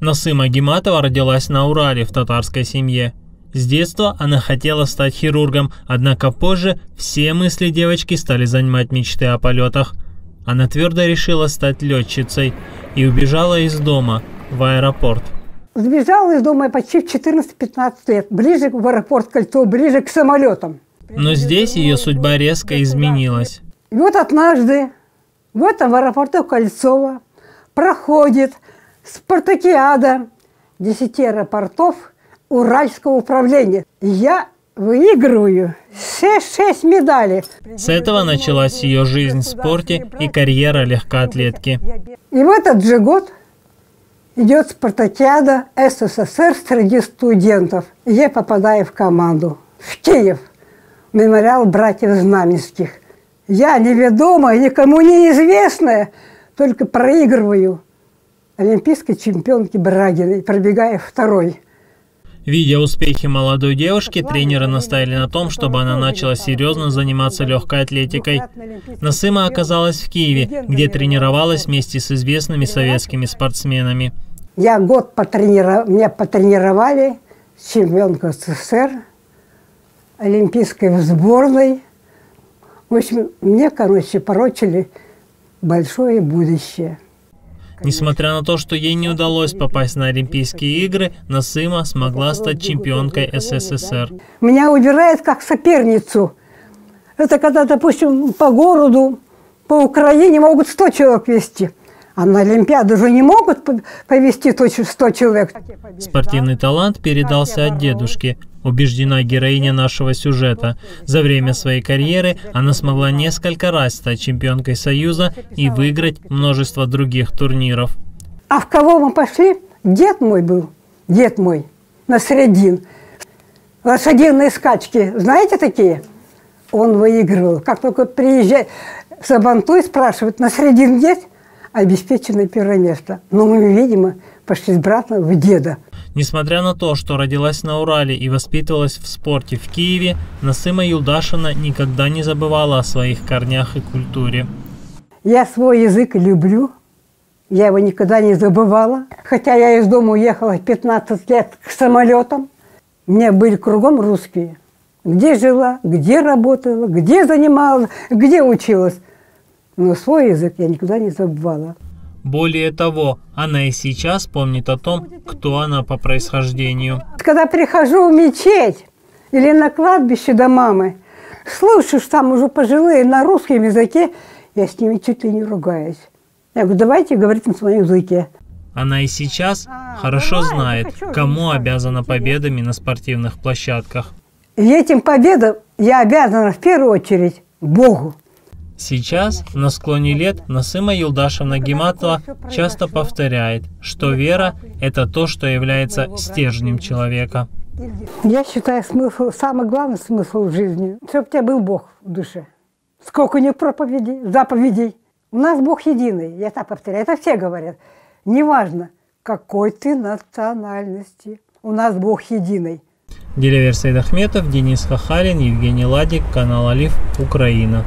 Насыма Гиматова родилась на Урале в татарской семье. С детства она хотела стать хирургом, однако позже все мысли девочки стали занимать мечты о полетах. Она твердо решила стать летчицей и убежала из дома в аэропорт. Сбежала из дома почти в 14-15 лет, ближе в аэропорт Кольцово, ближе к самолетам. Но здесь ее судьба резко изменилась. И вот однажды в аэропорту Кольцово проходит Спартакиада 10 аэропортов Уральского управления. Я выигрываю 6 медалей. С этого началась ее жизнь в спорте и карьера легкоатлетки. И в этот же год идет Спартакиада СССР среди студентов. Я попадаю в команду в Киев, в мемориал братьев Знаменских. Я неведомая, никому неизвестная, только проигрываю олимпийской чемпионке Брагиной, пробегая второй. Видя успехи молодой девушки, тренеры настояли на том, чтобы она начала серьезно заниматься легкой атлетикой. Насыма оказалась в Киеве, где тренировалась вместе с известными советскими спортсменами. Я год меня потренировали чемпионка СССР, олимпийской сборной. В общем, мне, короче, порочили большое будущее. Несмотря на то, что ей не удалось попасть на Олимпийские игры, Насыма смогла стать чемпионкой СССР. Меня убирает как соперницу. Это когда, допустим, по городу, по Украине могут 100 человек вести. А на Олимпиаду же не могут повести 100 человек. Спортивный талант передался от дедушки, убеждена героиня нашего сюжета. За время своей карьеры она смогла несколько раз стать чемпионкой Союза и выиграть множество других турниров. А в кого мы пошли? Дед мой был, дед мой, на средин. Лошадиные скачки, знаете такие? Он выигрывал. Как только приезжает в Сабантуй, спрашивает, на средин есть? Обеспечено первое место. Но мы, видимо, пошли с братом в деда. Несмотря на то, что родилась на Урале и воспитывалась в спорте в Киеве, Насыма Юлдашевна никогда не забывала о своих корнях и культуре. Я свой язык люблю, я его никогда не забывала. Хотя я из дома уехала 15 лет к самолетам, у меня были кругом русские. Где жила, где работала, где занималась, где училась. Но свой язык я никогда не забывала. Более того, она и сейчас помнит о том, кто она по происхождению. Когда прихожу в мечеть или на кладбище до мамы, слушаешь, там уже пожилые на русском языке, я с ними чуть ли не ругаюсь. Я говорю, давайте говорить на своем языке. Она и сейчас хорошо знает, кому обязана победами на спортивных площадках. И этим победам я обязана в первую очередь Богу. Сейчас, на склоне лет, Насыма Юлдашевна Гиматова часто повторяет, что вера – это то, что является стержнем человека. Я считаю, смысл, самый главный смысл в жизни, чтобы у тебя был Бог в душе. Сколько у него проповедей, заповедей. У нас Бог единый, я так повторяю, это все говорят. Неважно, какой ты национальности, у нас Бог единый. Деревер Дахметов, Денис Хахалин, Евгений Ладик, канал Алиф, Украина.